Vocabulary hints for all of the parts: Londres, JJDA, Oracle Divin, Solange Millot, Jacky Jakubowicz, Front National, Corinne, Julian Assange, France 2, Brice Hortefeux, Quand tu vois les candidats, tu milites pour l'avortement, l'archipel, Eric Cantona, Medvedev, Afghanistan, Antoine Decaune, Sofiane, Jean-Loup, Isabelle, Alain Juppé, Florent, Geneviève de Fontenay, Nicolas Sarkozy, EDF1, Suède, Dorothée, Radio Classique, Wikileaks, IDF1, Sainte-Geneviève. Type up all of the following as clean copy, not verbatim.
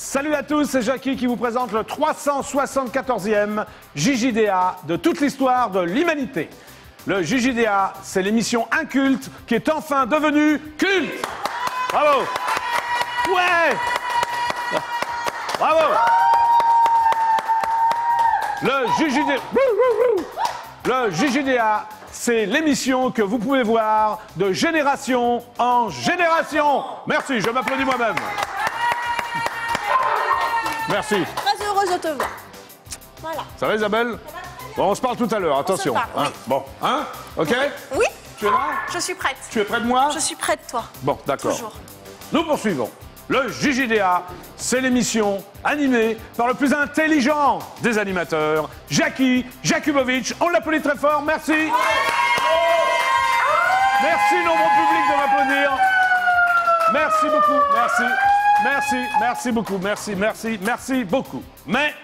Salut à tous, c'est Jacky qui vous présente le 374e JJDA de toute l'histoire de l'humanité. Le JJDA, c'est l'émission inculte qui est enfin devenue culte. Bravo. Ouais. Bravo. Le JJDA, c'est l'émission que vous pouvez voir de génération en génération. Merci, je m'applaudis moi-même. Merci. Très heureuse de te voir. Voilà. Ça va Isabelle? Ça va, bon, on se parle tout à l'heure, attention. On se parle, hein? Oui. Bon, hein? Ok? Oui. Tu es là? Je suis prête. Tu es près de moi? Je suis près de toi. Bon, d'accord. Toujours. Nous poursuivons. Le JJDA, c'est l'émission animée par le plus intelligent des animateurs, Jacky Jakubowicz. On l'applaudit très fort, merci. Ouais. Merci, nombreux public, de m'applaudir. Merci beaucoup, merci. Merci beaucoup. Mais,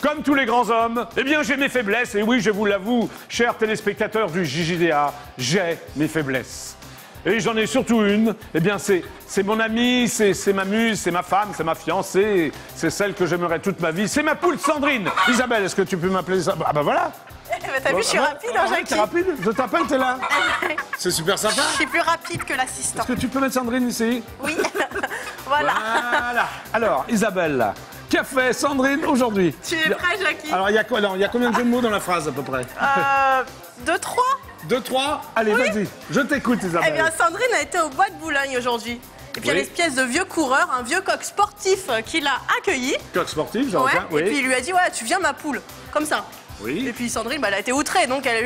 comme tous les grands hommes, eh bien j'ai mes faiblesses. Et oui, je vous l'avoue, chers téléspectateurs du JJDA, j'ai mes faiblesses. Et j'en ai surtout une, eh bien c'est mon amie, c'est ma muse, c'est ma femme, c'est ma fiancée, c'est celle que j'aimerais toute ma vie, c'est ma poule Sandrine. Isabelle, est-ce que tu peux m'appeler ça? Ah ben voilà. T'as vu, je suis rapide, hein, Jacky? T'es rapide? Je t'appelle, t'es là. C'est super sympa. Je suis plus rapide que l'assistant. Est-ce que tu peux mettre Sandrine ici? Oui. Voilà. Voilà. Alors, Isabelle, qu'a fait Sandrine aujourd'hui? Tu es prêt, Jacky? Alors, il y a combien de jeux de mots dans la phrase, à peu près? 2-3. 2-3? Allez, oui, vas-y. Je t'écoute, Isabelle. Eh bien, Sandrine a été au Bois de Boulogne aujourd'hui. Et puis, oui, il y a l'espèce de vieux coureur, un vieux coq sportif qui l'a accueilli. Coq sportif, j'en reviens, oui. Et puis, il lui a dit, ouais, tu viens, ma poule. Comme ça. Oui. Et puis Sandrine, bah, elle a été outrée, donc elle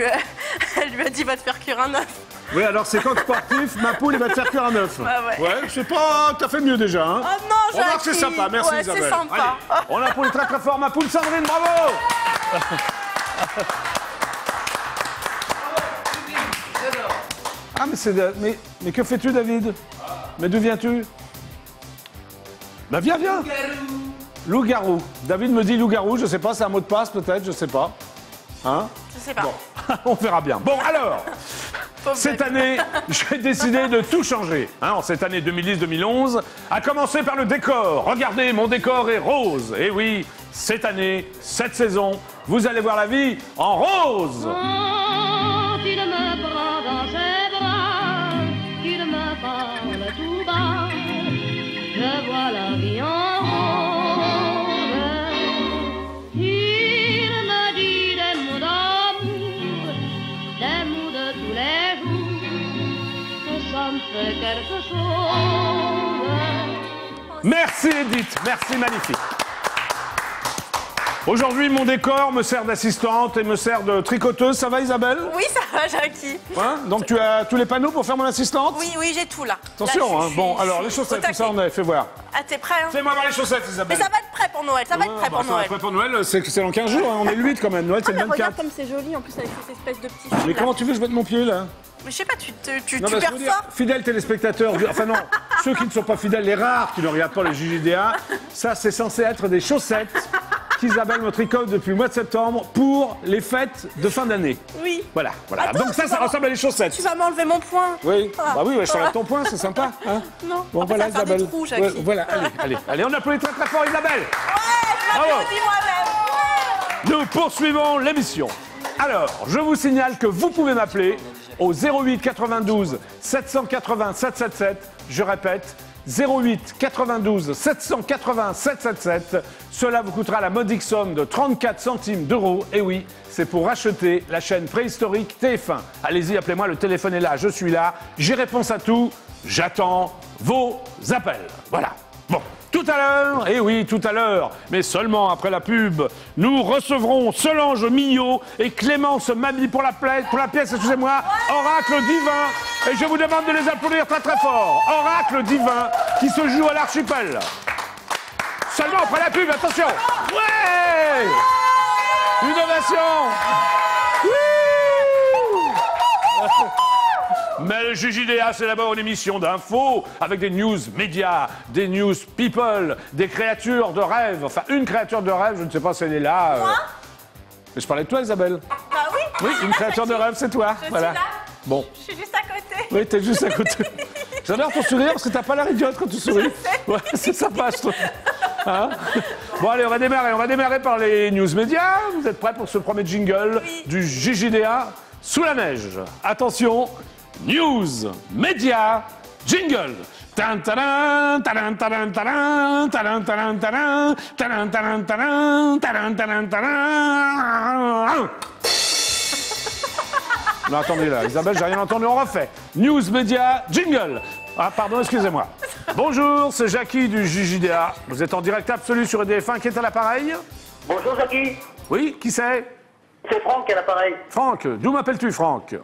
lui a dit va te faire cuire un œuf. Oui, alors c'est coq sportif, ma poule, il va te faire cuire un œuf. Bah ouais, ouais, je sais pas, t'as fait mieux déjà. Hein. Oh non, j'ai remarque, c'est sympa, merci ouais, Isabelle. Sympa. Allez, on applaudit très très fort ma poule Sandrine, bravo. Ah mais c'est... Mais que fais-tu David? Mais d'où viens-tu? Bah viens, viens. Loup-garou. David me dit loup-garou, je sais pas, c'est un mot de passe peut-être, je sais pas. Hein? Je sais pas. Bon, on verra bien. Bon, alors, cette année, j'ai décidé de tout changer. Hein, en cette année 2010-2011, à commencer par le décor. Regardez, mon décor est rose. Et oui, cette année, cette saison, vous allez voir la vie en rose. Merci Edith, merci, magnifique. Aujourd'hui, mon décor me sert d'assistante et me sert de tricoteuse. Ça va Isabelle? Oui, ça va Jacky. Hein? Donc tu as tous les panneaux pour faire mon assistante? Oui, oui, j'ai tout là. Attention, là, hein. Bon, alors les chaussettes, tout ça, on avait fait voir. Ah, t'es prêt hein? Fais-moi voir les chaussettes, Isabelle. Mais ça va être prêt pour Noël, ça va être prêt pour Noël. Ça va être prêt pour Noël, c'est dans 15 jours, hein. On est le 8 quand même. Noël, c'est le 24. Regarde comme c'est joli en plus avec cette espèce de petit fil. Mais comment tu veux que je mette mon pied là? Mais je sais pas, tu perds ça. Fidèles téléspectateurs, enfin non, ceux qui ne sont pas fidèles, les rares qui ne regardent pas le JJDA, ça c'est censé être des chaussettes qu'Isabelle me tricote depuis le mois de septembre pour les fêtes de fin d'année. Oui. Voilà, voilà. Attends, donc ça, ça ressemble à les chaussettes. Tu vas m'enlever mon point. Oui. Ah. Bah oui, ouais, je t'enlève ton point, c'est sympa. Hein non. Bon, voilà, ça va faire Isabelle. Des trous, Jacky. Ouais, voilà, allez, allez, allez, on applaudit très très fort Isabelle. Ouais, je m'applaudis moi-même. Ouais. Nous poursuivons l'émission. Alors, je vous signale que vous pouvez m'appeler au 08 92 780 777, je répète, 08 92 780 777. Cela vous coûtera la modique somme de 34 centimes d'euros. Et oui, c'est pour racheter la chaîne préhistorique TF1. Allez-y, appelez-moi, le téléphone est là, je suis là, j'ai réponse à tout, j'attends vos appels. Voilà, bon. Tout à l'heure, et oui, tout à l'heure, mais seulement après la pub, nous recevrons Solange Millot et Clémence Mamie pour la pièce, excusez-moi, Oracle Divin. Et je vous demande de les applaudir très très fort. Oracle Divin qui se joue à l'archipel. Seulement après la pub, attention. Ouais! Une ovation. Oui! Mais le JJDA, c'est d'abord une émission d'infos avec des news médias, des news people, des créatures de rêve. Enfin, une créature de rêve, je ne sais pas si elle est là. Moi? Mais je parlais de toi, Isabelle. Bah oui. Oui, une créature de rêve, c'est toi. Je voilà. Suis là. Bon. Je suis juste à côté. Oui, t'es juste à côté. J'adore ton sourire parce que t'as pas l'air idiote quand tu souris. Ouais, c'est sympa, je trouve. Hein ? Bon, allez, on va démarrer par les news médias. Vous êtes prêts pour ce premier jingle du JJDA sous la neige? Attention, news médias, jingle. Non, attendez là, Isabelle, j'ai rien entendu, on refait. News média, jingle. Ah, pardon, excusez-moi. Bonjour, c'est Jacky du JJDA. Vous êtes en direct absolu sur EDF1, qui est à l'appareil? Bonjour, Jacky. Oui, qui c'est? C'est Franck à l'appareil. Franck, d'où m'appelles-tu, Franck?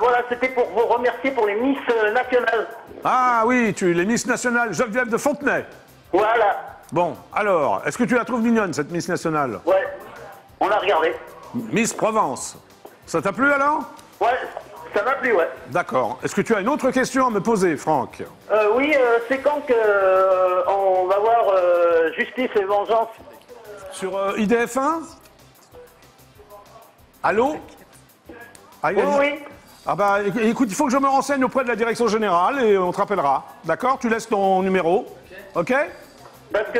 Voilà, c'était pour vous remercier pour les Miss nationales. Ah oui, les Miss nationales, Geneviève de Fontenay. Voilà. Bon, alors, est-ce que tu la trouves mignonne, cette Miss nationale? Ouais, on l'a regardée. Miss Provence. Ça t'a plu, alors? Ouais, ça m'a plu, ouais. D'accord. Est-ce que tu as une autre question à me poser, Franck? Oui, c'est quand qu'on va voir Justice et Vengeance? Sur IDF1? Allô? Ah, oui, oui. Ah bah, écoute, il faut que je me renseigne auprès de la direction générale et on te rappellera. D'accord? Tu laisses ton numéro. OK, okay? Parce que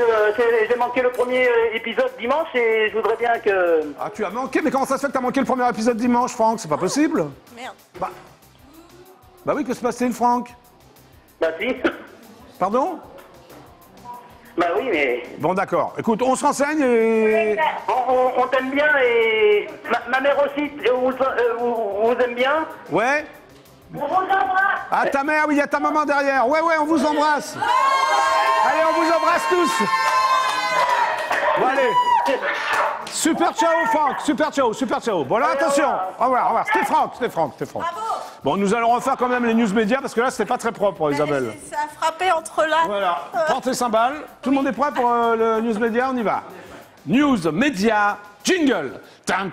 j'ai manqué le premier épisode dimanche et je voudrais bien que... Ah, tu as manqué? Mais comment ça se fait que tu as manqué le premier épisode dimanche, Franck? C'est pas possible. Merde. Bah oui, que se passe-t-il, Franck? Bah si. Pardon? Bah oui, mais... Bon, d'accord. Écoute, on se renseigne et... On t'aime bien et... Ma mère aussi, vous aime bien? Ouais. On vous embrasse. Ah, ta mère, oui, il y a ta maman derrière. Ouais, ouais, on vous embrasse. Allez, on vous embrasse tous. Bon, allez. Super ciao, Franck. Super ciao, super ciao. Bon, là, attention. Au revoir, au revoir. C'était Franck, c'était Franck, c'était Franck. Bravo. Bon, nous allons refaire quand même les news médias parce que là, c'était pas très propre, Isabelle. Ça a frappé entre là. Voilà. Prends tes cymbales. Tout le monde est prêt pour le news média? On y va. News médias, jingle. Ah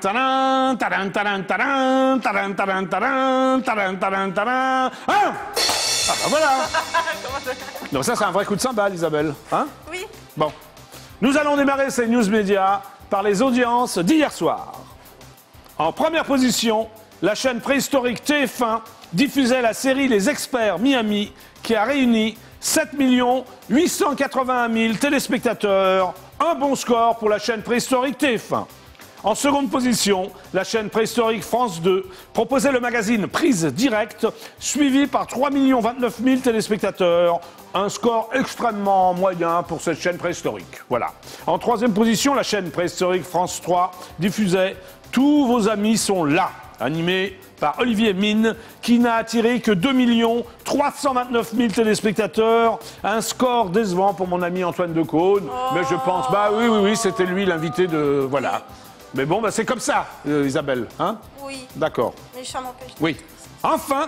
bah voilà. Donc ça c'est un vrai coup de cymbale, Isabelle, hein? Oui. Bon, nous allons démarrer ces news médias par les audiences d'hier soir. En première position, la chaîne préhistorique TF1 diffusait la série Les Experts Miami qui a réuni 7 881 000 téléspectateurs, un bon score pour la chaîne préhistorique TF1. En seconde position, la chaîne préhistorique France 2 proposait le magazine Prise Directe, suivi par 3 029 000 téléspectateurs. Un score extrêmement moyen pour cette chaîne préhistorique. Voilà. En troisième position, la chaîne préhistorique France 3 diffusait Tous vos amis sont là, animé par Olivier Mine, qui n'a attiré que 2 329 000 téléspectateurs. Un score décevant pour mon ami Antoine Decaune. Oh. Mais je pense, bah oui, oui, oui, c'était lui l'invité de... Voilà. Mais bon, bah c'est comme ça, Isabelle, hein? Oui. D'accord. Mais je m'empêche. Oui. Enfin,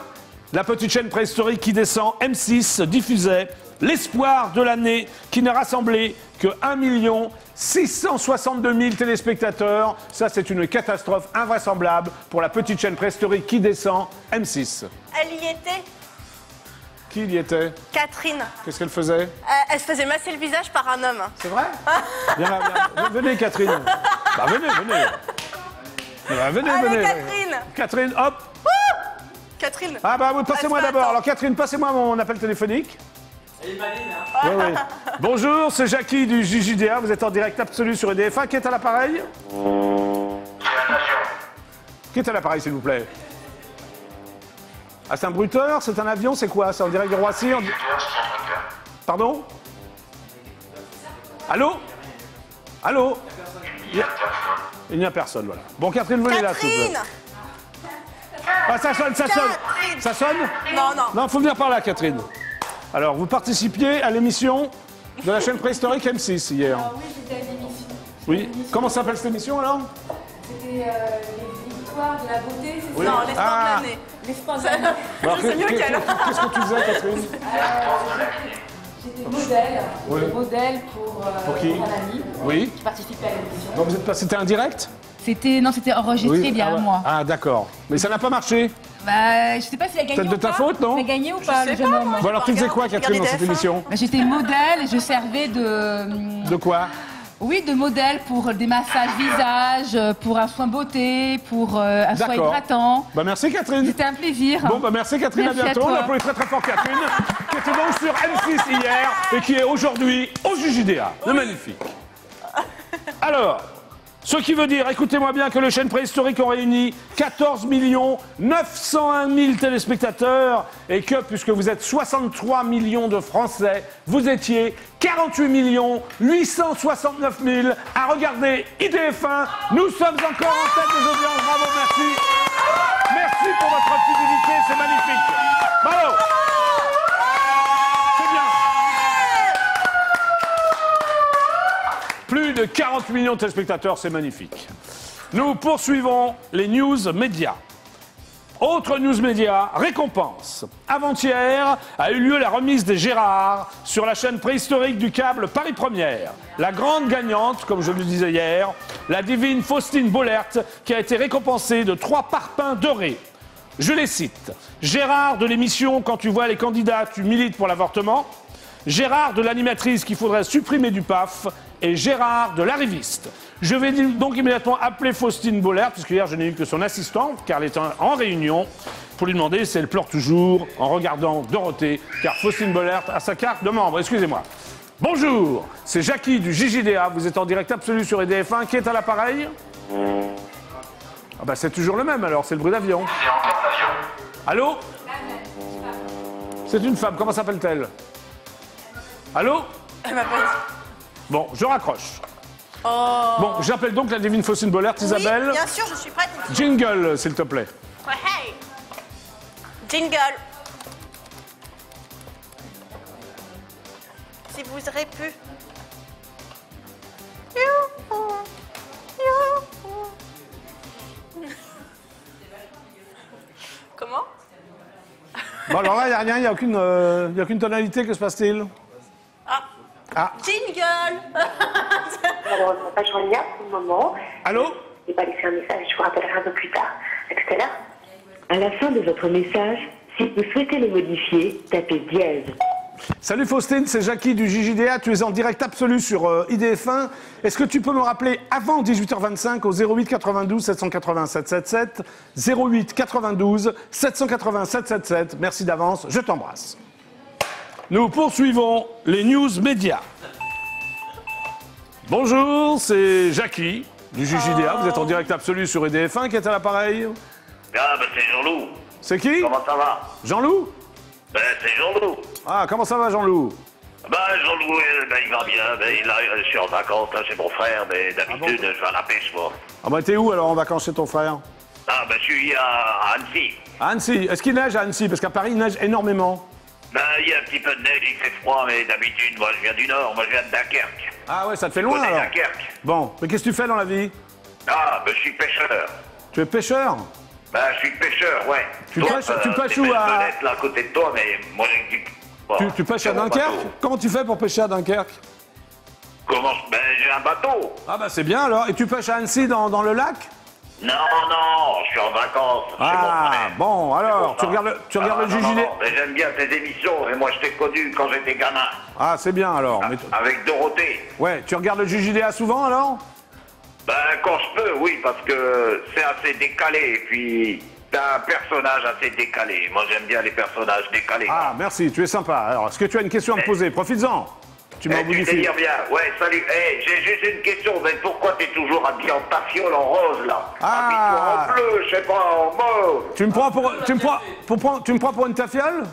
la petite chaîne préhistorique qui descend, M6, diffusait l'espoir de l'année, qui n'a rassemblé que 1 662 000 téléspectateurs. Ça, c'est une catastrophe invraisemblable pour la petite chaîne préhistorique qui descend, M6. Elle y était? Qui y était? Catherine. Qu'est-ce qu'elle faisait? Elle se faisait masser le visage par un homme. C'est vrai? Viens là, viens. Venez, Catherine. Bah, venez, venez. Bah, venez, allez, venez. Catherine. Catherine, hop. Ouh, Catherine. Ah bah oui, passez-moi d'abord. Alors Catherine, passez-moi mon appel téléphonique. Elle est maligne, hein? Oui, oui. Bonjour, c'est Jacky du JJDA. Vous êtes en direct absolu sur EDF1. Qui est à l'appareil? C'est la nation. Qui est à l'appareil, s'il vous plaît? Ah, c'est un bruteur? C'est un avion? C'est quoi? C'est en direct de Roissy? En... Pardon? Allô? Allô? Il n'y a personne, voilà. Bon, Catherine, venez là, s'il vous plaît. Ah, ça sonne, ça sonne. Ça sonne? Non, non. Non, il faut venir par là, Catherine. Alors, vous participiez à l'émission de la chaîne préhistorique M6 hier. Alors, oui, j'étais à l'émission. Oui. Comment s'appelle cette émission, alors? C'était les victoires de la beauté, c'est ça? Non, les sports de l'année. Qu'est-ce que tu faisais, Catherine? J'étais modèle, oui. Modèle pour qui? Pour un ami, oui. Qui participait à l'émission. Donc vous êtes passé, c'était un direct? Non, c'était enregistré, oui. Via moi. Ah d'accord, mais ça n'a pas marché. Bah, je sais pas si elle a gagné. Peut-être de ta faute, non? Elle a gagné ou pas, le jeune homme? Bon alors tu faisais quoi, Catherine, dans cette émission? J'étais modèle, je servais de... De quoi? Oui, de modèles pour des massages visage, pour un soin beauté, pour un soin hydratant. Bah, merci Catherine. C'était un plaisir. Bon, bah, merci Catherine, merci à bientôt. On applaudit très très fort Catherine, qui était donc sur M6 hier et qui est aujourd'hui au JJDA. Oui. Magnifique. Alors, ce qui veut dire, écoutez-moi bien, que les chaînes préhistoriques ont réuni 14 901 000 téléspectateurs et que, puisque vous êtes 63 millions de Français, vous étiez 48 869 000 à regarder IDF1. Nous sommes encore en tête des audiences. Bravo, merci. Merci pour votre fidélité, c'est magnifique. Bravo. Plus de 40 millions de téléspectateurs, c'est magnifique. Nous poursuivons les news médias. Autre news média, récompense. Avant-hier a eu lieu la remise des Gérards sur la chaîne préhistorique du câble Paris Première. La grande gagnante, comme je le disais hier, la divine Faustine Bollaert, qui a été récompensée de 3 parpaings dorés. Je les cite. Gérard de l'émission « Quand tu vois les candidats, tu milites pour l'avortement ». Gérard de l'animatrice qu'il faudrait supprimer du PAF et Gérard de l'arriviste. Je vais donc immédiatement appeler Faustine Bollaert, puisque hier je n'ai eu que son assistante, car elle était en réunion, pour lui demander si elle pleure toujours en regardant Dorothée, car Faustine Bollaert a sa carte de membre. Excusez-moi. Bonjour, c'est Jacky du JJDA, vous êtes en direct absolu sur EDF1, qui est à l'appareil? Ah bah c'est toujours le même alors, c'est le bruit d'avion. Allô? C'est une femme, comment s'appelle-t-elle? Allô? Elle m'appelle. Bon, je raccroche. Oh. Bon, j'appelle donc la divine Faustine Bollaert, oui, Isabelle. Bien sûr, je suis prête. Jingle, s'il te plaît. Ouais, hey. Jingle. Si vous aurez pu. Comment? Bon, alors là, il n'y a rien, il n'y a aucune, aucune tonalité, que se passe-t-il? Ah. Jingle. Alors, on ne pas joignable pour le moment. Allô? Je n'ai pas laissé un message, je vous rappellerai un peu plus tard. À tout à l'heure. À la fin de votre message, si vous souhaitez le modifier, tapez dièse. Salut Faustine, c'est Jacky du JJDA, tu es en direct absolu sur IDF1. Est-ce que tu peux me rappeler avant 18h25 au 08 92 780 777, 08 92 780 777. Merci d'avance, je t'embrasse. Nous poursuivons les news médias. Bonjour, c'est Jacky du JJDA. Vous êtes en direct absolu sur EDF1 qui est à l'appareil. Ah, ben c'est Jean-Loup. C'est qui? Comment ça va? Jean-Loup? Ben c'est Jean-Loup. Ah, comment ça va Jean-Loup? Ben Jean-Loup, ben, il va bien. Ben, là, je suis en vacances là, chez mon frère, mais d'habitude je vais à la pêche, moi. Ah ben t'es où alors en vacances chez ton frère? Ah ben je suis à Annecy. À Annecy, est-ce qu'il neige à Annecy? Parce qu'à Paris il neige énormément. Ben, il y a un petit peu de neige, il fait froid, mais d'habitude, moi je viens du Nord, moi je viens de Dunkerque. Ah ouais, ça te fait loin alors. Dunkerque. Bon, mais qu'est-ce que tu fais dans la vie? Ah, ben je suis pêcheur. Tu es pêcheur? Ben, je suis pêcheur, ouais. Tu pêches où à... là, à côté de toi, mais moi j'ai... Bon, tu pêches à Dunkerque? Comment tu fais pour pêcher à Dunkerque? Comment? Ben, j'ai un bateau. Ah ben, c'est bien alors. Et tu pêches à Annecy dans le lac? Non, non, je suis en vacances. Ah, bon, alors, tu regardes le JJDA. J'aime bien tes émissions, et moi je t'ai connu quand j'étais gamin. Ah, c'est bien alors. Ah, mais avec Dorothée. Ouais, tu regardes le JJDA souvent alors? Ben, quand je peux, oui, parce que c'est assez décalé, et puis t'as un personnage assez décalé. Moi j'aime bien les personnages décalés. Ah, merci, tu es sympa. Alors, est-ce que tu as une question à me poser? Profites-en. Tu m'as oublié. Tu bien. Ouais, salut. Hey, j'ai juste une question. Mais pourquoi t'es toujours habillé en tafiole en rose là? Ah. En bleu, je sais pas, en mauve. Tu me prends pour, une tafiole?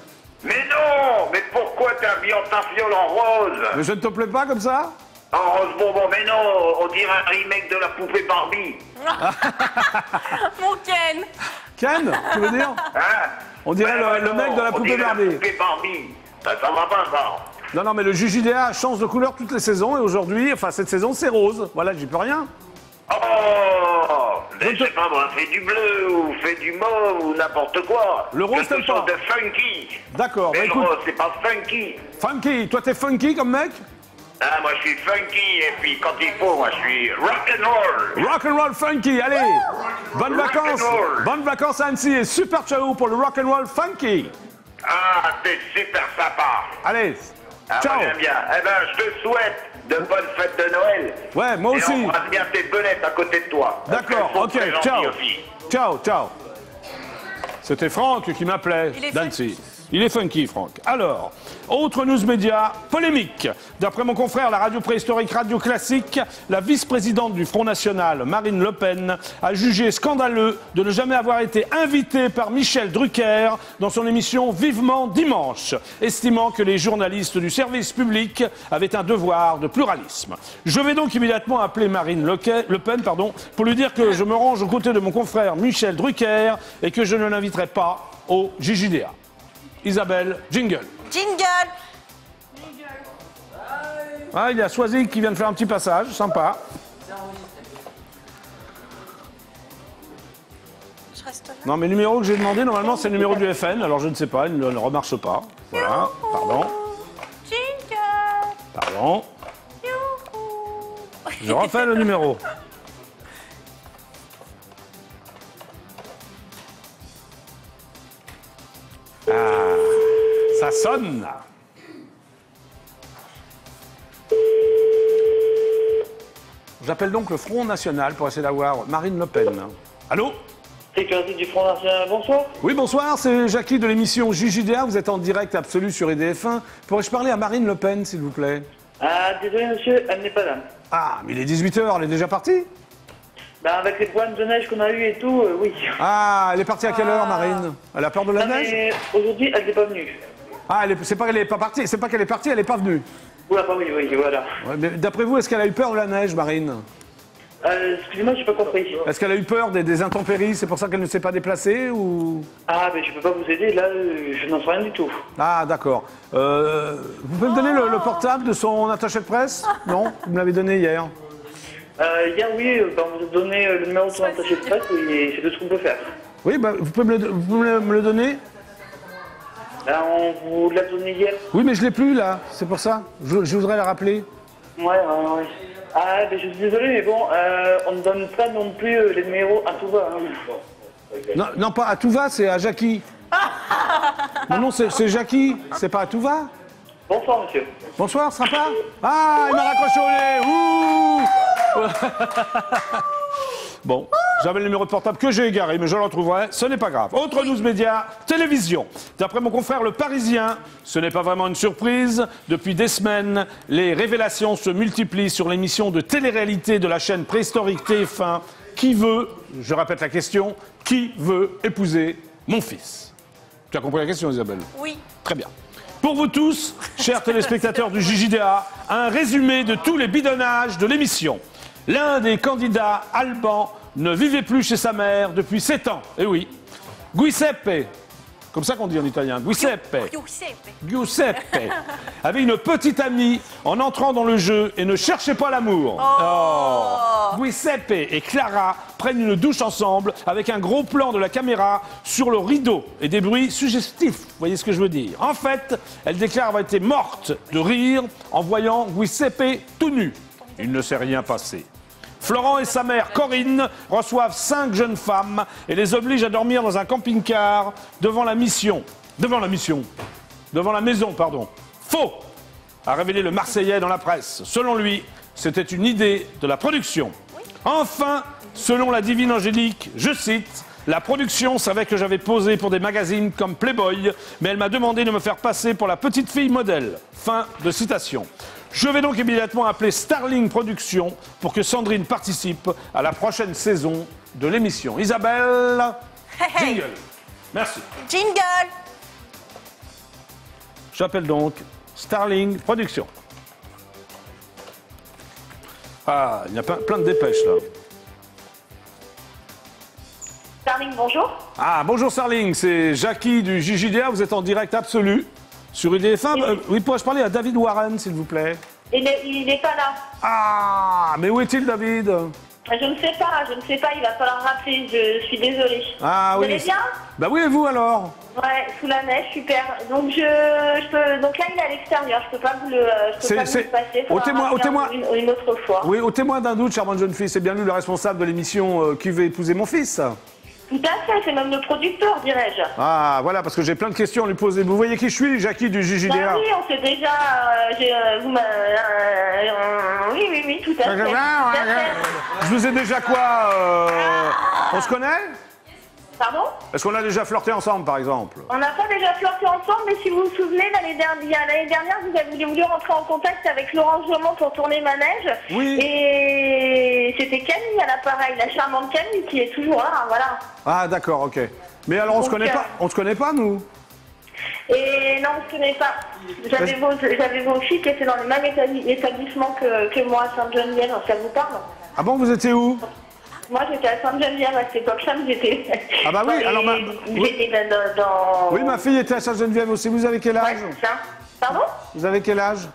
Mais non. Mais pourquoi t'es habillé en tafiole en rose? Mais je ne te plais pas comme ça? En rose bonbon. Mais non, on dirait un remake de la poupée Barbie. Mon Ken. Ken, tu veux dire? Hein? On dirait le mec de la poupée Barbie. La poupée Barbie. Ça va pas ça. Non, non, mais le JJDA change de couleur toutes les saisons et aujourd'hui, enfin cette saison, c'est rose. Voilà, j'y peux rien. Oh, mais je sais pas, moi, fais du bleu ou fais du mauve ou n'importe quoi. Le rose, c'est pas. De funky. D'accord, mais écoute, le rose, c'est pas funky. Funky, toi, t'es funky comme mec? Ah, moi, je suis funky et puis quand il faut, moi, je suis rock'n'roll. Rock'n'roll funky, allez. Woo! Bonnes vacances. Bonnes vacances à Annecy et super ciao pour le rock'n'roll funky. Ah, t'es super sympa. Allez. Ah, ciao. Moi, j'aime bien. Eh ben, je te souhaite de bonnes fêtes de Noël. Ouais, moi aussi. Et on prend bien tes belettes à côté de toi. D'accord, ok, ciao. Ciao, ciao. C'était Franck qui m'appelait d'Annecy. Il est funky, Franck. Alors, autre news média polémique. D'après mon confrère, la radio préhistorique Radio Classique, la vice-présidente du Front National, Marine Le Pen, a jugé scandaleux de ne jamais avoir été invitée par Michel Drucker dans son émission Vivement Dimanche, estimant que les journalistes du service public avaient un devoir de pluralisme. Je vais donc immédiatement appeler Marine Le Pen, pour lui dire que je me range aux côtés de mon confrère Michel Drucker et que je ne l'inviterai pas au JJDA. Isabelle, jingle. Jingle. Ah, il y a Soisig qui vient de faire un petit passage, sympa. Je reste là. Non, mais le numéro que j'ai demandé, normalement, c'est le numéro du FN, alors je ne sais pas, il ne remarche pas. Voilà, pardon. Jingle. Pardon. Je refais le numéro. Ah, ça sonne. J'appelle donc le Front National pour essayer d'avoir Marine Le Pen. Allô? Sécurité du Front National, bonsoir. Oui, bonsoir, c'est Jacky de l'émission JJDA. Vous êtes en direct absolu sur EDF1. Pourrais-je parler à Marine Le Pen, s'il vous plaît? Ah, désolé, monsieur, elle n'est pas là. Ah, mais il est 18 h, elle est déjà partie? Bah avec les problèmes de neige qu'on a eu et tout, oui. Ah, elle est partie à quelle heure, Marine? Elle a peur de la neige? Aujourd'hui, elle n'est pas venue. Ah, c'est pas qu'elle n'est pas partie, c'est pas qu'elle est partie, elle n'est pas venue. Oula, pas oui, oui, voilà. Ouais, d'après vous, est-ce qu'elle a eu peur de la neige, Marine? Excusez-moi, j'ai pas compris. Est-ce qu'elle a eu peur des intempéries? C'est pour ça qu'elle ne s'est pas déplacée ou? Ah, mais je peux pas vous aider, là, je n'en sais rien du tout. Ah, d'accord. Vous pouvez me donner le portable de son attaché de presse? Non, vous me l'avez donné hier. Hier, oui, on vous a donné le numéro de son attaché de presse et c'est tout ce qu'on peut faire. Oui, bah, vous pouvez me le donner? On vous l'a donné hier. Oui, mais je ne l'ai plus, là, c'est pour ça. Je voudrais la rappeler. Ouais, ouais. Ah, ben, je suis désolé, mais bon, on ne donne pas non plus les numéros à tout va. Hein. Non, non, pas à tout va, c'est à Jacky. Non, non, c'est Jacky, c'est pas à tout va. Bonsoir, monsieur. Bonsoir, sympa. Ah, il m'a raccroché au nez. Ouh. Bon, j'avais le numéro de portable que j'ai égaré, mais je le retrouverai, ce n'est pas grave. Autre news média, télévision. D'après mon confrère Le Parisien, ce n'est pas vraiment une surprise. Depuis des semaines, les révélations se multiplient sur l'émission de télé-réalité de la chaîne préhistorique TF1. Qui veut, je répète la question, qui veut épouser mon fils? Tu as compris la question, Isabelle? Oui. Très bien. Pour vous tous, chers téléspectateurs du JJDA, un résumé de tous les bidonnages de l'émission. L'un des candidats, Alban, ne vivait plus chez sa mère depuis 7 ans. Eh oui. Giuseppe, comme ça qu'on dit en italien, Giuseppe. Giuseppe avait une petite amie en entrant dans le jeu et ne cherchait pas l'amour. Oh. Giuseppe et Clara prennent une douche ensemble avec un gros plan de la caméra sur le rideau et des bruits suggestifs. Vous voyez ce que je veux dire? En fait, elle déclare avoir été morte de rire en voyant Giuseppe tout nu. Il ne s'est rien passé. Florent et sa mère Corinne reçoivent 5 jeunes femmes et les obligent à dormir dans un camping-car devant la mission. Devant la maison, pardon. Faux, a révélé le Marseillais dans la presse. Selon lui, c'était une idée de la production. Enfin, selon la divine angélique, je cite, « La production savait que j'avais posé pour des magazines comme Playboy, mais elle m'a demandé de me faire passer pour la petite fille modèle. » Fin de citation. Je vais donc immédiatement appeler Starling Productions pour que Sandrine participe à la prochaine saison de l'émission. Isabelle, hey, hey. Jingle. Merci. Jingle. J'appelle donc Starling Productions. Ah, il y a plein de dépêches là. Starling, bonjour. Ah, bonjour Starling, c'est Jacky du JJDA, vous êtes en direct absolu. Sur IDF1, oui, pourrais-je parler à David Warren, s'il vous plaît? Il n'est pas là. Ah, mais où est-il, David? Je ne sais pas, il va falloir rappeler, je suis désolée. Ah, oui. Vous allez bien? Bah oui, et vous alors? Ouais, sous la neige, super. Donc, donc là, il est à l'extérieur, je ne peux pas vous le passer. Une autre fois. Oui, au témoin d'un doute, charmante jeune fille, c'est bien lui le responsable de l'émission Qui veut épouser mon fils? Tout Tout à fait, c'est même le producteur, dirais-je. Ah, voilà, parce que j'ai plein de questions à lui poser. Vous voyez qui je suis, Jacky du JJDA? Bah oui, on s'est déjà... oui, tout à fait. Je vous ai déjà quoi On se connaît? Pardon? Est-ce qu'on a déjà flirté ensemble, par exemple? On n'a pas déjà flirté ensemble, mais si vous vous souvenez, l'année dernière, vous avez voulu rentrer en contact avec Laurent Jaumont pour tourner Manège. Oui. Et c'était Camille à l'appareil, la charmante Camille qui est toujours là, hein, voilà. Ah, d'accord, ok. Mais alors, on se connaît pas, nous? Et non, on se connaît pas. J'avais vos filles qui étaient dans le même établissement que moi à Sainte-Geneviève, ça vous parle? Ah bon, vous étiez où? Moi, j'étais à Sainte-Geneviève à cette époque-là, j'étais... Ah bah oui, alors... J'étais dans... Oui, ma fille était à Sainte-Geneviève aussi. Vous avez quel âge? Ouais, ça. Pardon? Vous avez quel âge?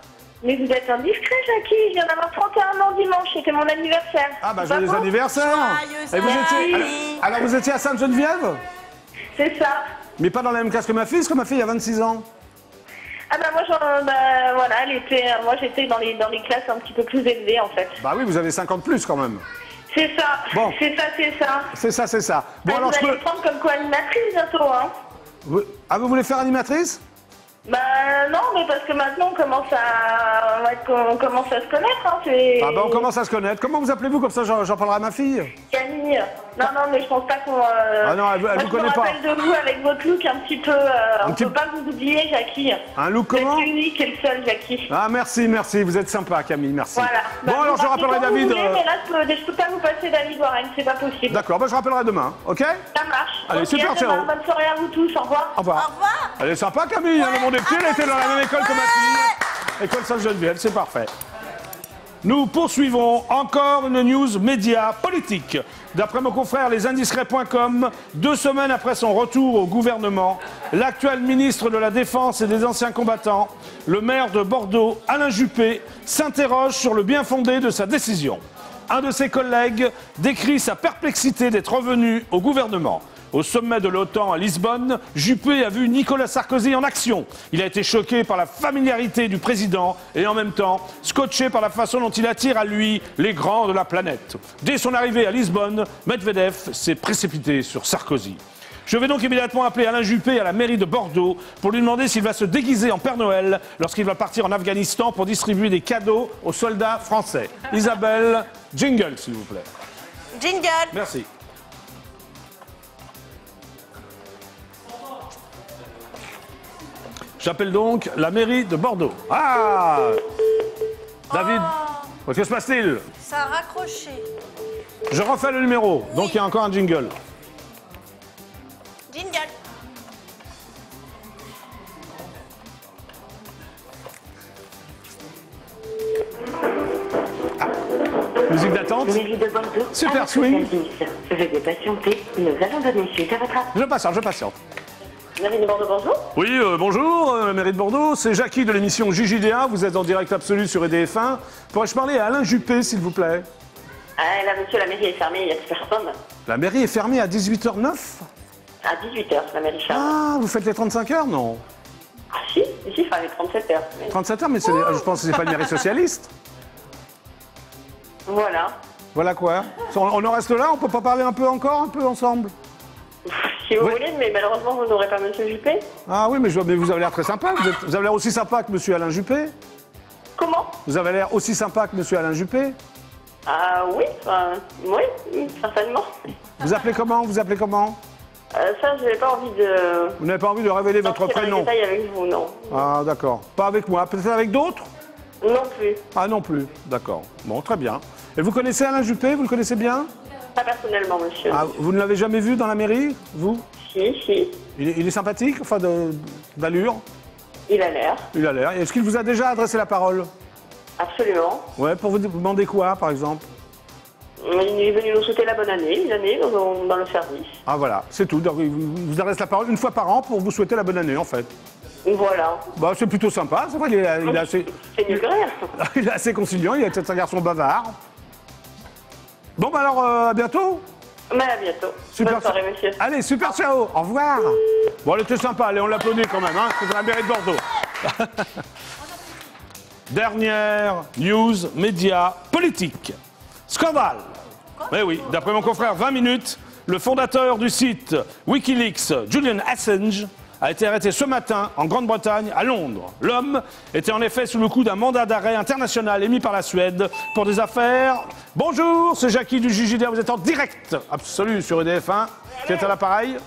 Mais vous êtes indiscret, Jacky. Je viens d'avoir 31 ans dimanche. C'était mon anniversaire. Ah bah, joyeux anniversaire. Et vous étiez... Alors, vous étiez à Sainte-Geneviève? C'est ça. Mais pas dans la même classe que ma fille, parce que ma fille a 26 ans. Ah bah moi, voilà, elle était... Moi, j'étais dans les classes un petit peu plus élevées, en fait. Bah oui, vous avez 50 plus, quand même. C'est ça, bon. c'est ça. Bon, alors, vous allez me prendre comme co-animatrice bientôt, hein? Ah, vous voulez faire animatrice? Bah non, mais parce que maintenant, on commence à se connaître, hein, Ah bah, on commence à se connaître. Comment vous appelez-vous? Comme ça, j'en parlerai à ma fille. Camille. Non, mais je pense pas qu'on... Ah non, elle vous connaît pas. Je me rappelle de vous avec votre look un petit peu... on ne peut pas vous oublier, Jacky. Un look comment? Vous êtes unique et le seul, Jacky. Ah, merci. Vous êtes sympa, Camille, merci. Voilà. Bah, bon, alors, je rappellerai David... Voulez, mais là, je peux pas vous passer David Warren, c'est pas possible. D'accord, bah, je rappellerai demain, ok? Ça marche. Allez, super, ciao. Bonne soirée à vous tous, au revoir. Au revoir. Elle est sympa, Camille, hein, le monde est petit, elle était dans la même école que ma fille. École Sainte-Geneviève, c'est parfait. Nous poursuivons encore une news média politique. D'après mon confrère lesindiscrets.com, 2 semaines après son retour au gouvernement, l'actuel ministre de la Défense et des Anciens Combattants, le maire de Bordeaux, Alain Juppé, s'interroge sur le bien fondé de sa décision. Un de ses collègues décrit sa perplexité d'être revenu au gouvernement. Au sommet de l'OTAN à Lisbonne, Juppé a vu Nicolas Sarkozy en action. Il a été choqué par la familiarité du président et en même temps scotché par la façon dont il attire à lui les grands de la planète. Dès son arrivée à Lisbonne, Medvedev s'est précipité sur Sarkozy. Je vais donc immédiatement appeler Alain Juppé à la mairie de Bordeaux pour lui demander s'il va se déguiser en Père Noël lorsqu'il va partir en Afghanistan pour distribuer des cadeaux aux soldats français. Isabelle, jingle s'il vous plaît. Jingle. Merci. J'appelle donc la mairie de Bordeaux. Ah, David, qu'est-ce qui se passe-t-il? Ça a raccroché. Je refais le numéro, oui. Donc il y a encore un jingle. Jingle. Ah. Musique d'attente. Super swing. Veuillez patienter, nous allons donner suite à votre appel. Je patiente. Mairie de Bordeaux, bonjour. Oui, bonjour, mairie de Bordeaux, c'est Jacky de l'émission JJDA, vous êtes en direct absolu sur EDF1. Pourrais-je parler à Alain Juppé, s'il vous plaît? Ah là, monsieur, la mairie est fermée, il n'y a plus personne. La mairie est fermée à 18h09? À 18h, la mairie ferme. Ah, vous faites les 35 heures, non? Ah si, ici, il fallait 37 heures. Mais... 37 heures, mais je pense que c'est pas une mairie socialiste. Voilà. Voilà quoi? On en reste là, on peut pas parler un peu ensemble? Si vous voulez, mais malheureusement, vous n'aurez pas monsieur Juppé. Ah oui, mais vous avez l'air très sympa. Vous avez l'air aussi sympa que monsieur Alain Juppé. Comment? Vous avez l'air aussi sympa que monsieur Alain Juppé. Ah oui, oui, certainement. Vous appelez comment? Ça, je n'ai pas envie de... Vous n'avez pas envie de révéler votre prénom? Pas avec vous, non. Ah d'accord. Pas avec moi, peut-être avec d'autres? Non plus. Ah non plus, d'accord. Bon, très bien. Et vous connaissez Alain Juppé? Vous le connaissez bien? Pas personnellement, monsieur. Ah, vous ne l'avez jamais vu dans la mairie, vous? Si. Il est sympathique, enfin, d'allure? Il a l'air. Est-ce qu'il vous a déjà adressé la parole? Absolument. Ouais, pour vous demander quoi, par exemple? Il est venu nous souhaiter la bonne année, une année dans le service. Ah voilà, c'est tout. Donc, il vous adresse la parole une fois par an pour vous souhaiter la bonne année, en fait. Voilà. Bah, c'est plutôt sympa, c'est vrai, il est assez... C'est mieux que rien. Il est assez conciliant, il est peut-être un garçon bavard. Bon, bah alors, à bientôt. À bientôt. Bonne soirée, monsieur. Allez, super, ciao. Au revoir. Bon, elle était sympa. Allez, on l'applaudit quand même. Hein, c'est la mairie de Bordeaux. Dernière news média politique. Scandale. Mais oui, d'après mon confrère, 20 minutes, Le fondateur du site Wikileaks, Julian Assange, a été arrêté ce matin en Grande-Bretagne, à Londres. L'homme était en effet sous le coup d'un mandat d'arrêt international émis par la Suède pour des affaires... Bonjour, c'est Jacky du JJDA, vous êtes en direct absolu sur EDF1, qui est à l'appareil.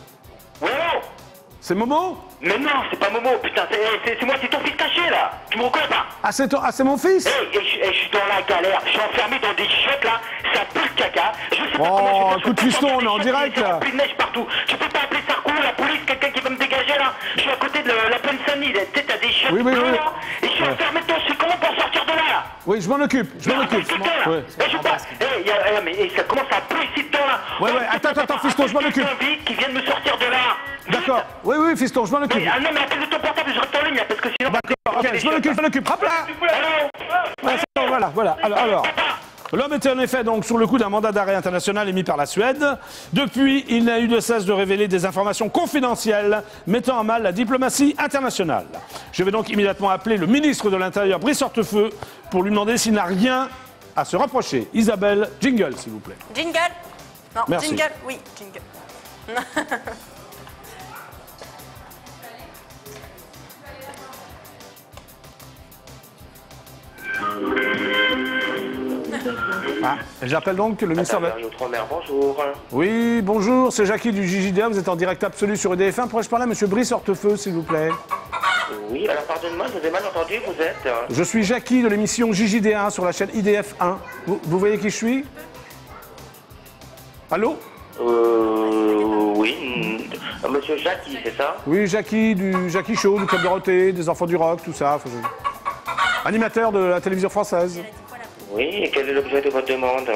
C'est Momo? Mais non, c'est pas Momo, putain, c'est moi, c'est ton fils caché, là. Tu me reconnais pas? Ah, c'est mon fils? Je suis dans la galère, je suis enfermé dans des chiottes, là, ça pue le caca. Je sais pas comment je fais. Oh, coup de fiston, on est en direct, là. Il y a de neige partout. Tu peux pas appeler Sarko, la police, quelqu'un qui va me dégager, là. Je suis à côté de la Plaine-Saint-Denis, tu sais, t'as des chiottes bleues, là. Et je suis enfermé dedans, je sais comment pour sortir de là, là. Oui, je m'en occupe, je m'en occupe. Et je passe. Mais ça commence à puer ici dedans, là. Ouais, attends, fiston, je m'en occupe. Qui viennent me sortir de là. D'accord. Oui, fiston, je m'en occupe. Ah non, mais appelle de ton portable, je reste en ligne, parce que sinon... D'accord, ok, je m'en occupe. Hop là. Allô. Voilà, alors... L'homme était en effet donc sous le coup d'un mandat d'arrêt international émis par la Suède. Depuis, il n'a eu de cesse de révéler des informations confidentielles mettant à mal la diplomatie internationale. Je vais donc immédiatement appeler le ministre de l'Intérieur, Brice Hortefeux, pour lui demander s'il n'a rien à se reprocher. Isabelle, jingle, s'il vous plaît. Jingle? Non, merci. Jingle, oui, jingle. Ah, j'appelle donc le ministère de... Bonjour. Oui, bonjour, c'est Jacky du JJDA, vous êtes en direct absolu sur EDF1. Pourrais-je parler à monsieur Brice Hortefeux, s'il vous plaît? Oui, alors pardonne-moi, je vous ai mal entendu, vous êtes... Je suis Jacky de l'émission JJDA sur la chaîne IDF1. Vous voyez qui je suis? Allô? Oui, monsieur Jacky, c'est ça? Oui, Jacky, du Jacky Show, du Club Dorothée, des Enfants du Rock, tout ça. Animateur de la télévision française. Oui, et quel est l'objet de votre demande?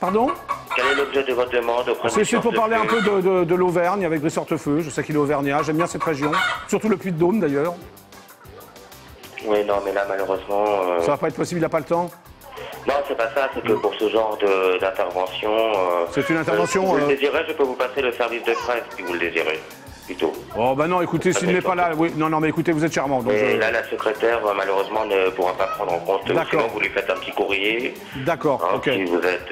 Pardon? Quel est l'objet de votre demande? C'est pour parler un peu de l'Auvergne avec Brice Hortefeux. Je sais qu'il est auvergnat, j'aime bien cette région. Surtout le Puy-de-Dôme d'ailleurs. Oui, non, mais là malheureusement... Ça va pas être possible, il n'a pas le temps? Non, c'est pas ça, c'est que pour ce genre d'intervention... C'est une intervention... Si vous le désirez, je peux vous passer le service de presse si vous le désirez. Plutôt. Oh bah non, écoutez, s'il n'est pas là, oui, mais écoutez, vous êtes charmant. Donc là, la secrétaire, malheureusement, ne pourra pas prendre en compte. Sinon, vous lui faites un petit courrier. D'accord, ok. Si vous êtes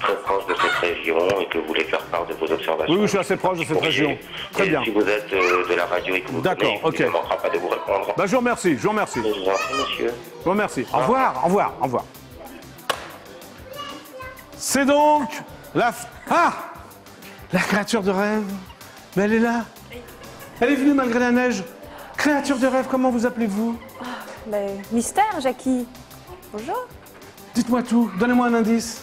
très proche de cette région et que vous voulez faire part de vos observations. Oui, je suis assez proche de cette région. Très bien. Si vous êtes de la radio et que vous il ne manquera pas de vous répondre. Bah, je vous remercie, je vous remercie. Je vous remercie, monsieur. Je vous remercie. Au revoir, au revoir, au revoir. C'est donc la... Ah! La créature de rêve. Mais elle est là. Elle est venue malgré la neige. Créature de rêve, comment vous appelez-vous? Mystère, Jacky. Bonjour. Dites-moi tout, donnez-moi un indice.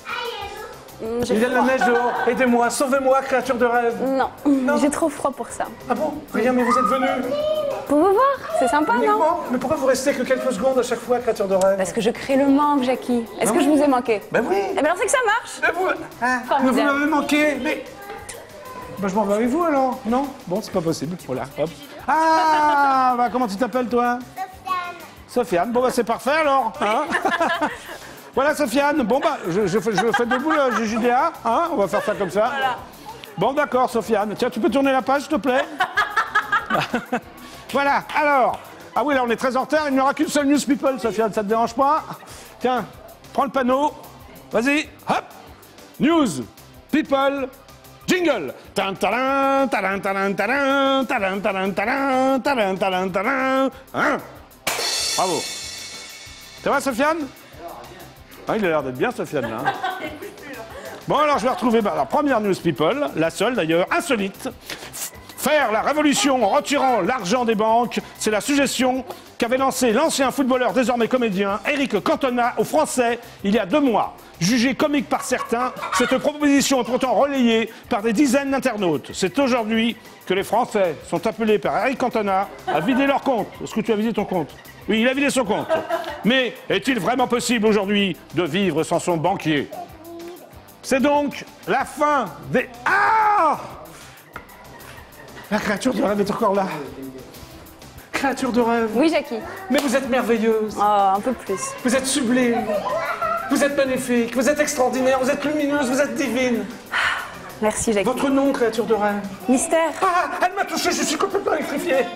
Il y a de la neige dehors. Aidez-moi, sauvez-moi, créature de rêve. Non, j'ai trop froid pour ça. Ah bon? Rien, mais vous êtes venu. Pour vous voir, c'est sympa, non? Mais pourquoi vous restez que quelques secondes à chaque fois, créature de rêve? Parce que je crée le manque, Jacky. Est-ce que je vous ai manqué? Ben oui. Eh bien, alors c'est que ça marche. Mais vous m'avez manqué, mais... Bah, je m'en vais avec vous alors, non? Bon, c'est pas possible. Voilà, hop. Ah, bah, comment tu t'appelles toi? Sofiane. Bon, bah, c'est parfait alors. Hein? Voilà, Sofiane. Bon, bah, je fais debout le JJDA. Hein? On va faire ça comme ça. Voilà. Bon, d'accord, Sofiane. Tiens, tu peux tourner la page, s'il te plaît? Voilà, alors. Ah oui, là, on est très en retard. Il n'y aura qu'une seule News People, Sofiane. Ça te dérange pas? Tiens, prends le panneau. Vas-y, hop. News People. Jingle. Bravo. Ça va, Sofiane? Ah, il a l'air d'être bien, Sofiane, là. Bon, alors, je vais retrouver la première News People, la seule, d'ailleurs, insolite. Faire la révolution en retirant l'argent des banques, c'est la suggestion qu'avait lancée l'ancien footballeur, désormais comédien, Eric Cantona, aux Français, il y a 2 mois. Jugé comique par certains, cette proposition est pourtant relayée par des dizaines d'internautes. C'est aujourd'hui que les Français sont appelés par Eric Cantona à vider leur compte. Est-ce que tu as vidé ton compte? Oui, il a vidé son compte. Mais est-il vraiment possible aujourd'hui de vivre sans son banquier? C'est donc la fin des... Ah! La créature de rêve est encore là. Créature de rêve. Oui, Jacky. Mais vous êtes merveilleuse. Oh, un peu plus. Vous êtes sublime. Vous êtes magnifique. Vous êtes extraordinaire. Vous êtes lumineuse. Vous êtes divine. Merci, Jacky. Votre nom, créature de rêve? Mystère. Ah, elle m'a touchée. Je suis complètement électrifiée.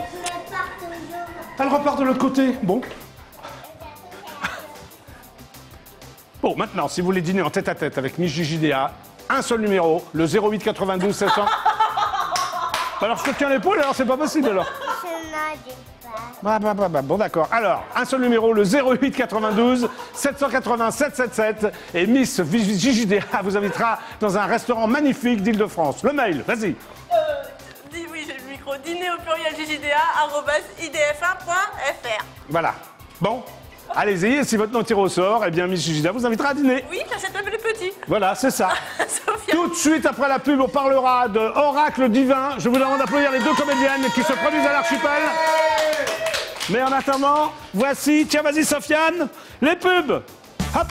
Elle repart de l'autre côté. Bon. Bon, maintenant, si vous voulez dîner en tête-à-tête avec Miss JJDA, un seul numéro, le 08 92 700. Alors je te tiens l'épaule, alors c'est pas possible alors. Bon d'accord. Alors, un seul numéro, le 08 92 780 777. Et Miss JJDA vous invitera dans un restaurant magnifique d'Île-de-France. Le mail, vas-y. Oui, j'ai le micro. Dîner au pluriel JJDA@IDF1.fr. Voilà. Bon, allez-y. Et si votre nom tire au sort, eh bien Miss JJDA vous invitera à dîner. Oui, j'achète le plus petit. Voilà, c'est ça. Tout de suite après la pub, on parlera de Oracle Divin. Je vous demande d'applaudir les deux comédiennes qui se produisent à l'archipel. Mais en attendant, voici, tiens vas-y Sofiane, les pubs. Hop.